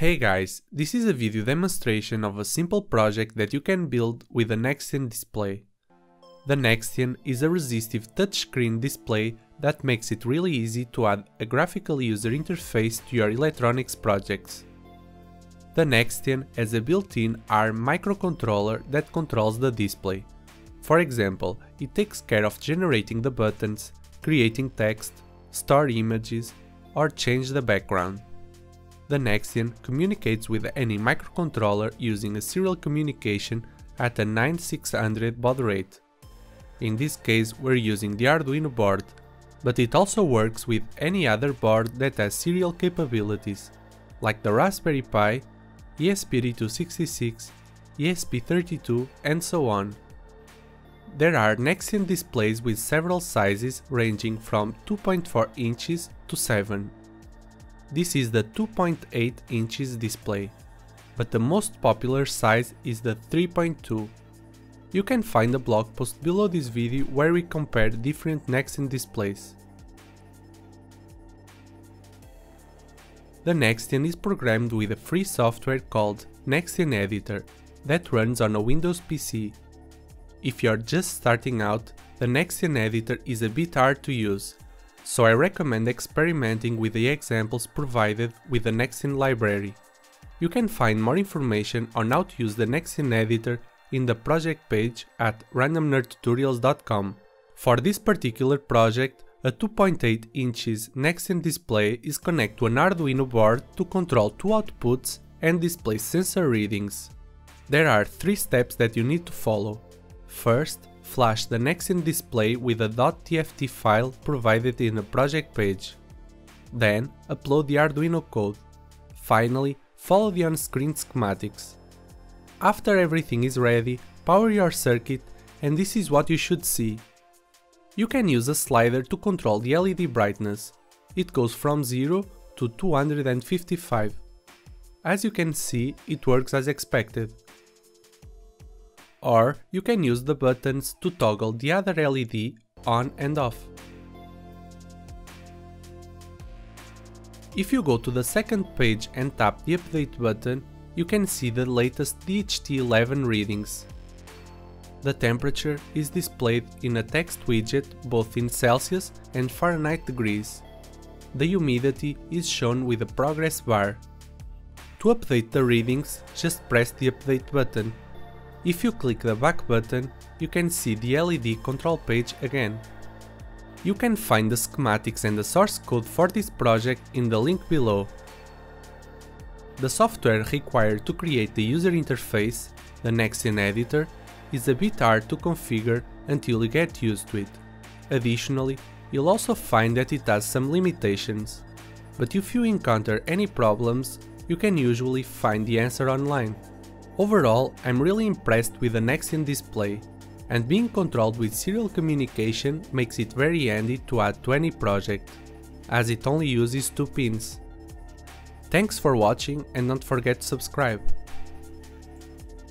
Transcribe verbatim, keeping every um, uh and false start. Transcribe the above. Hey guys, this is a video demonstration of a simple project that you can build with a Nextion display. The Nextion is a resistive touchscreen display that makes it really easy to add a graphical user interface to your electronics projects. The Nextion has a built-in ARM microcontroller that controls the display. For example, it takes care of generating the buttons, creating text, store images, or change the background. The Nextion communicates with any microcontroller using a serial communication at a ninety-six hundred baud rate. In this case, we're using the Arduino board, but it also works with any other board that has serial capabilities, like the Raspberry Pi, E S P two two six six, E S P thirty-two, and so on. There are Nextion displays with several sizes ranging from two point four inches to seven. This is the two point eight inches display, but the most popular size is the three point two. You can find a blog post below this video where we compare different Nextion displays. The Nextion is programmed with a free software called Nextion Editor that runs on a Windows P C. If you're just starting out, the Nextion Editor is a bit hard to use, so I recommend experimenting with the examples provided with the Nextion library. You can find more information on how to use the Nextion Editor in the project page at random nerd tutorials dot com. For this particular project, a two point eight inches Nextion display is connected to an Arduino board to control two outputs and display sensor readings. There are three steps that you need to follow. First, flash the Nextion display with a .tft file provided in the project page. Then, upload the Arduino code. Finally, follow the on-screen schematics. After everything is ready, power your circuit, and this is what you should see. You can use a slider to control the L E D brightness. It goes from zero to two hundred fifty-five. As you can see, it works as expected. Or you can use the buttons to toggle the other L E D on and off. If you go to the second page and tap the update button, you can see the latest D H T eleven readings. The temperature is displayed in a text widget both in Celsius and Fahrenheit degrees. The humidity is shown with a progress bar. To update the readings, just press the update button. If you click the back button, you can see the L E D control page again. You can find the schematics and the source code for this project in the link below. The software required to create the user interface, the Nextion Editor, is a bit hard to configure until you get used to it. Additionally, you'll also find that it has some limitations, but if you encounter any problems, you can usually find the answer online. Overall, I'm really impressed with the Nextion display, and being controlled with serial communication makes it very handy to add to any project, as it only uses two pins. Thanks for watching and don't forget to subscribe.